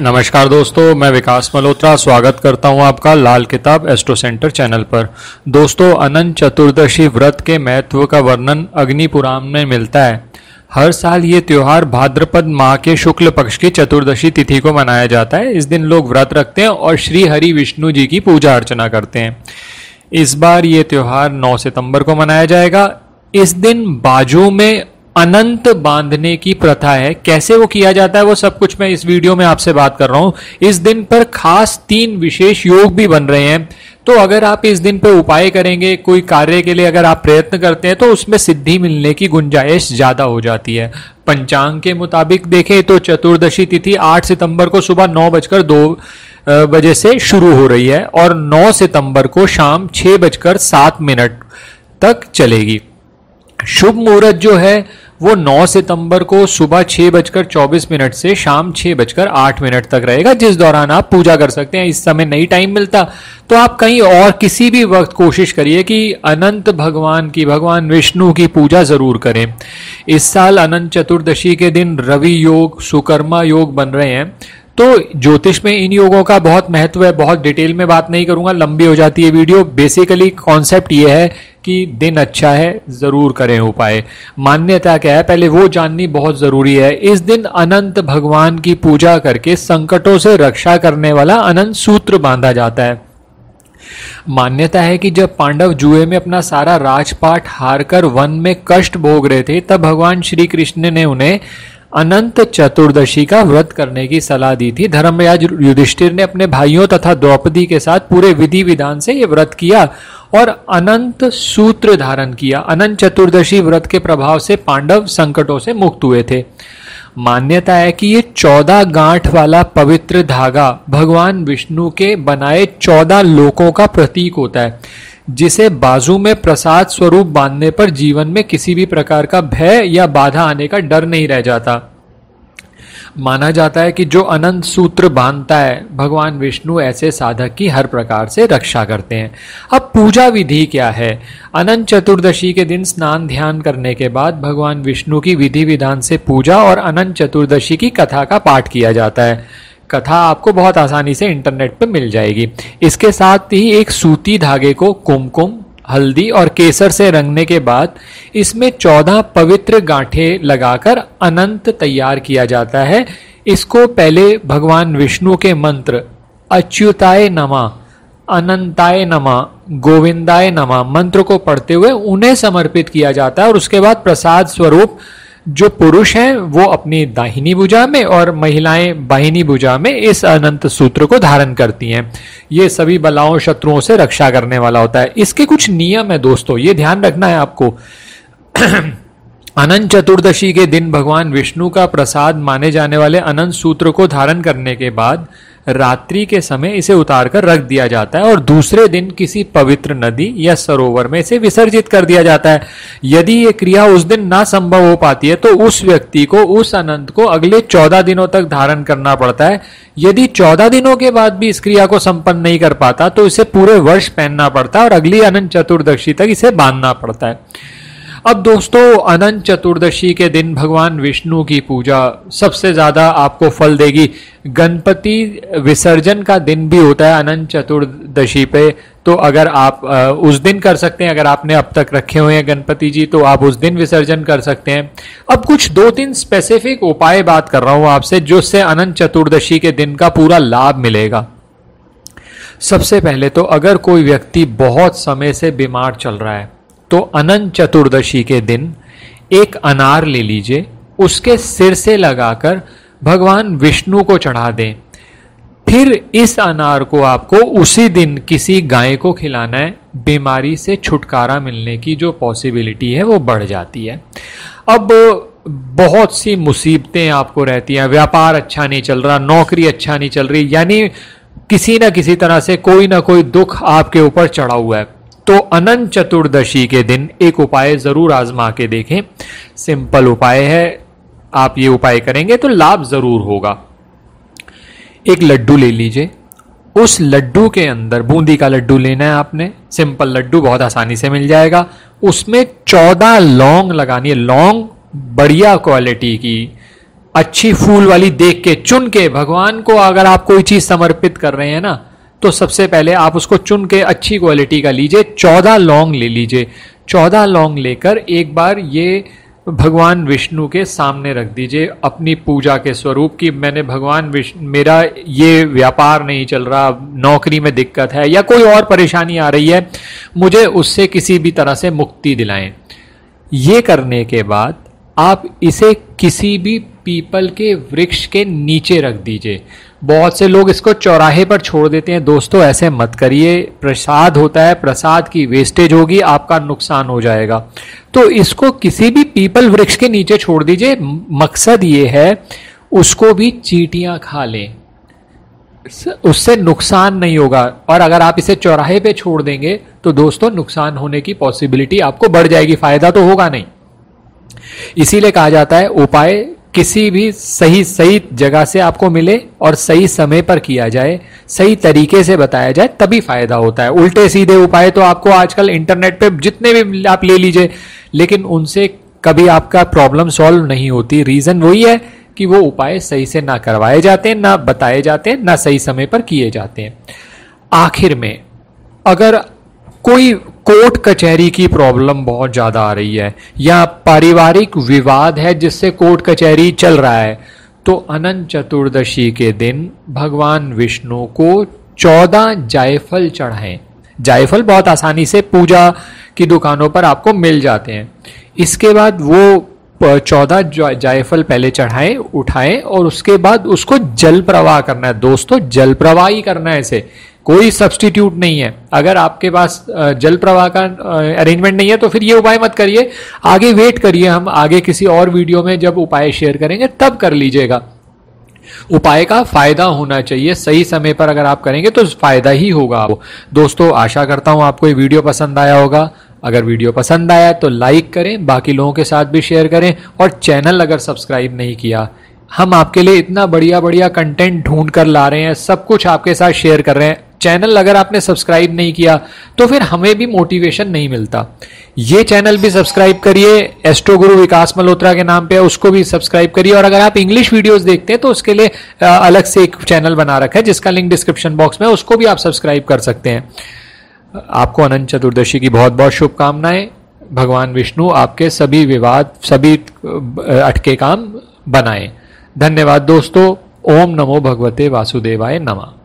नमस्कार दोस्तों, मैं विकास मल्होत्रा स्वागत करता हूं आपका लाल किताब एस्ट्रो सेंटर चैनल पर। दोस्तों, अनंत चतुर्दशी व्रत के महत्व का वर्णन अग्निपुराण में मिलता है। हर साल ये त्यौहार भाद्रपद माह के शुक्ल पक्ष की चतुर्दशी तिथि को मनाया जाता है। इस दिन लोग व्रत रखते हैं और श्री हरि विष्णु जी की पूजा अर्चना करते हैं। इस बार ये त्यौहार 9 सितंबर को मनाया जाएगा। इस दिन बाजू में अनंत बांधने की प्रथा है। कैसे वो किया जाता है वो सब कुछ मैं इस वीडियो में आपसे बात कर रहा हूँ। इस दिन पर खास 3 विशेष योग भी बन रहे हैं, तो अगर आप इस दिन पर उपाय करेंगे, कोई कार्य के लिए अगर आप प्रयत्न करते हैं, तो उसमें सिद्धि मिलने की गुंजाइश ज़्यादा हो जाती है। पंचांग के मुताबिक देखें तो चतुर्दशी तिथि 8 सितंबर को सुबह 9:02 से शुरू हो रही है और 9 सितंबर को शाम 6:07 तक चलेगी। शुभ मुहूर्त जो है वो 9 सितंबर को सुबह 6:24 से शाम 6:08 तक रहेगा, जिस दौरान आप पूजा कर सकते हैं। इस समय नहीं टाइम मिलता तो आप कहीं और किसी भी वक्त कोशिश करिए कि अनंत भगवान विष्णु की पूजा जरूर करें। इस साल अनंत चतुर्दशी के दिन रवि योग, सुकर्मा योग बन रहे हैं, तो ज्योतिष में इन योगों का बहुत महत्व है। बहुत डिटेल में बात नहीं करूंगा, लंबी हो जाती है वीडियो। बेसिकली कॉन्सेप्ट ये है कि दिन अच्छा है, जरूर करें उपाय। मान्यता क्या है पहले वो जाननी बहुत जरूरी है। इस दिन अनंत भगवान की पूजा करके संकटों से रक्षा करने वाला अनंत सूत्र बांधा जाता है। मान्यता है कि जब पांडव जुए में अपना सारा राजपाट हारकर वन में कष्ट भोग रहे थे, तब भगवान श्री कृष्ण ने उन्हें अनंत चतुर्दशी का व्रत करने की सलाह दी थी। धर्मराज युधिष्ठिर ने अपने भाइयों तथा द्रौपदी के साथ पूरे विधि विधान से ये व्रत किया और अनंत सूत्र धारण किया। अनंत चतुर्दशी व्रत के प्रभाव से पांडव संकटों से मुक्त हुए थे। मान्यता है कि ये 14 गांठ वाला पवित्र धागा भगवान विष्णु के बनाए 14 लोकों का प्रतीक होता है, जिसे बाजू में प्रसाद स्वरूप बांधने पर जीवन में किसी भी प्रकार का भय या बाधा आने का डर नहीं रह जाता। माना जाता है कि जो अनंत सूत्र बांधता है, भगवान विष्णु ऐसे साधक की हर प्रकार से रक्षा करते हैं। अब पूजा विधि क्या है? अनंत चतुर्दशी के दिन स्नान ध्यान करने के बाद भगवान विष्णु की विधि विधान से पूजा और अनंत चतुर्दशी की कथा का पाठ किया जाता है। कथा आपको बहुत आसानी से इंटरनेट पर मिल जाएगी। इसके साथ ही एक सूती धागे को कुमकुम, हल्दी और केसर से रंगने के बाद इसमें 14 पवित्र गांठें लगाकर अनंत तैयार किया जाता है। इसको पहले भगवान विष्णु के मंत्र अच्युताय नमा अनंताय नमा गोविंदाय नमा मंत्र को पढ़ते हुए उन्हें समर्पित किया जाता है और उसके बाद प्रसाद स्वरूप जो पुरुष हैं वो अपनी दाहिनी भुजा में और महिलाएं बाहिनी भुजा में इस अनंत सूत्र को धारण करती हैं। ये सभी बलाओं शत्रुओं से रक्षा करने वाला होता है। इसके कुछ नियम है दोस्तों, ये ध्यान रखना है आपको। अनंत चतुर्दशी के दिन भगवान विष्णु का प्रसाद माने जाने वाले अनंत सूत्र को धारण करने के बाद रात्रि के समय इसे उतारकर रख दिया जाता है और दूसरे दिन किसी पवित्र नदी या सरोवर में इसे विसर्जित कर दिया जाता है। यदि ये क्रिया उस दिन ना संभव हो पाती है तो उस व्यक्ति को उस अनंत को अगले 14 दिनों तक धारण करना पड़ता है। यदि 14 दिनों के बाद भी इस क्रिया को संपन्न नहीं कर पाता तो इसे पूरे वर्ष पहनना पड़ता है और अगली अनंत चतुर्दशी तक इसे बांधना पड़ता है। अब दोस्तों, अनंत चतुर्दशी के दिन भगवान विष्णु की पूजा सबसे ज़्यादा आपको फल देगी। गणपति विसर्जन का दिन भी होता है अनंत चतुर्दशी पे, तो अगर आप उस दिन कर सकते हैं, अगर आपने अब तक रखे हुए हैं गणपति जी, तो आप उस दिन विसर्जन कर सकते हैं। अब कुछ 2-3 स्पेसिफिक उपाय बात कर रहा हूँ आपसे, जिससे अनंत चतुर्दशी के दिन का पूरा लाभ मिलेगा। सबसे पहले तो अगर कोई व्यक्ति बहुत समय से बीमार चल रहा है तो अनंत चतुर्दशी के दिन एक अनार ले लीजिए, उसके सिर से लगाकर भगवान विष्णु को चढ़ा दें। फिर इस अनार को आपको उसी दिन किसी गाय को खिलाना है। बीमारी से छुटकारा मिलने की जो पॉसिबिलिटी है वो बढ़ जाती है। अब बहुत सी मुसीबतें आपको रहती हैं, व्यापार अच्छा नहीं चल रहा, नौकरी अच्छा नहीं चल रही, यानी किसी न किसी तरह से कोई ना कोई दुख आपके ऊपर चढ़ा हुआ है, तो अनंत चतुर्दशी के दिन एक उपाय जरूर आजमा के देखें। सिंपल उपाय है, आप ये उपाय करेंगे तो लाभ जरूर होगा। एक लड्डू ले लीजिए, उस लड्डू के अंदर, बूंदी का लड्डू लेना है आपने, सिंपल लड्डू बहुत आसानी से मिल जाएगा। उसमें 14 लौंग लगानी है, लौंग बढ़िया क्वालिटी की, अच्छी फूल वाली देख के चुन के, भगवान को अगर आप कोई चीज समर्पित कर रहे हैं ना, तो सबसे पहले आप उसको चुन के अच्छी क्वालिटी का लीजिए। 14 लौंग ले लीजिए। 14 लौंग लेकर एक बार ये भगवान विष्णु के सामने रख दीजिए अपनी पूजा के स्वरूप की। मैंने भगवान विष्णु, मेरा ये व्यापार नहीं चल रहा, नौकरी में दिक्कत है या कोई और परेशानी आ रही है, मुझे उससे किसी भी तरह से मुक्ति दिलाएं। ये करने के बाद आप इसे किसी भी पीपल के वृक्ष के नीचे रख दीजिए। बहुत से लोग इसको चौराहे पर छोड़ देते हैं। दोस्तों, ऐसे मत करिए। प्रसाद होता है, प्रसाद की वेस्टेज होगी, आपका नुकसान हो जाएगा। तो इसको किसी भी पीपल वृक्ष के नीचे छोड़ दीजिए। मकसद ये है उसको भी चींटियां खा लें, उससे नुकसान नहीं होगा। और अगर आप इसे चौराहे पे छोड़ देंगे तो दोस्तों नुकसान होने की पॉसिबिलिटी आपको बढ़ जाएगी, फायदा तो होगा नहीं। इसीलिए कहा जाता है उपाय किसी भी सही जगह से आपको मिले और सही समय पर किया जाए, सही तरीके से बताया जाए, तभी फायदा होता है। उल्टे सीधे उपाय तो आपको आजकल इंटरनेट पे जितने भी आप ले लीजिए, लेकिन उनसे कभी आपका प्रॉब्लम सॉल्व नहीं होती। रीजन वही है कि वो उपाय सही से ना करवाए जाते हैं, ना बताए जाते हैं, ना सही समय पर किए जाते हैं। आखिर में, अगर कोई कोर्ट कचहरी की प्रॉब्लम बहुत ज़्यादा आ रही है या पारिवारिक विवाद है जिससे कोर्ट कचहरी चल रहा है, तो अनंत चतुर्दशी के दिन भगवान विष्णु को 14 जायफल चढ़ाएं। जायफल बहुत आसानी से पूजा की दुकानों पर आपको मिल जाते हैं। इसके बाद वो 14 जायफल पहले चढ़ाएं, उठाएं और उसके बाद उसको जल प्रवाह करना है। दोस्तों, जल प्रवाह ही करना है, इसे कोई सब्स्टिट्यूट नहीं है। अगर आपके पास जल प्रवाह का अरेंजमेंट नहीं है तो फिर ये उपाय मत करिए। आगे वेट करिए, हम आगे किसी और वीडियो में जब उपाय शेयर करेंगे तब कर लीजिएगा। उपाय का फायदा होना चाहिए, सही समय पर अगर आप करेंगे तो फायदा ही होगा आपको। दोस्तों, आशा करता हूं आपको ये वीडियो पसंद आया होगा। अगर वीडियो पसंद आया तो लाइक करें, बाकी लोगों के साथ भी शेयर करें, और चैनल अगर सब्सक्राइब नहीं किया, हम आपके लिए इतना बढ़िया बढ़िया कंटेंट ढूंढ कर ला रहे हैं, सब कुछ आपके साथ शेयर कर रहे हैं। चैनल अगर आपने सब्सक्राइब नहीं किया तो फिर हमें भी मोटिवेशन नहीं मिलता। ये चैनल भी सब्सक्राइब करिए, एस्ट्रो गुरु विकास मल्होत्रा के नाम पे, उसको भी सब्सक्राइब करिए। और अगर आप इंग्लिश वीडियोस देखते हैं तो उसके लिए अलग से एक चैनल बना रखा है जिसका लिंक डिस्क्रिप्शन बॉक्स में, उसको भी आप सब्सक्राइब कर सकते हैं। आपको अनंत चतुर्दशी की बहुत बहुत शुभकामनाएं। भगवान विष्णु आपके सभी विवाद, सभी अटके काम बनाए। धन्यवाद दोस्तों। ओम नमो भगवते वासुदेवाय नमः।